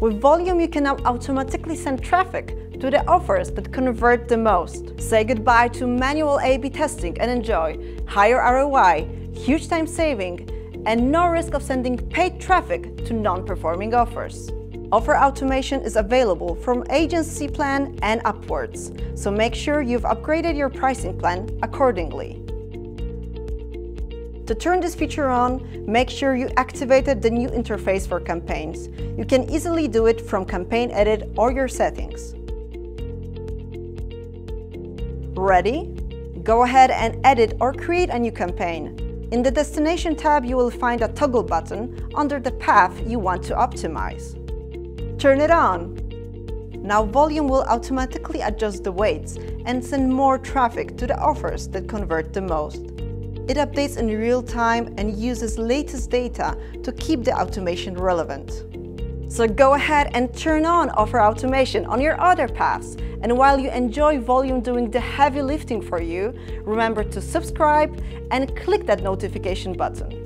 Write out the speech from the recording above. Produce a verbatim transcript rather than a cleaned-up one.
With Voluum, you can now automatically send traffic to the offers that convert the most. Say goodbye to manual A B testing and enjoy higher R O I, huge time saving, and no risk of sending paid traffic to non-performing offers. Offer automation is available from agency plan and upwards, so make sure you've upgraded your pricing plan accordingly. To turn this feature on, make sure you activated the new interface for campaigns. You can easily do it from Campaign Edit or your settings. Ready? Go ahead and edit or create a new campaign. In the Destination tab, you will find a toggle button under the path you want to optimize. Turn it on. Now Volume will automatically adjust the weights and send more traffic to the offers that convert the most. It updates in real time and uses latest data to keep the automation relevant. So go ahead and turn on offer automation on your other paths. And while you enjoy Volume doing the heavy lifting for you, remember to subscribe and click that notification button.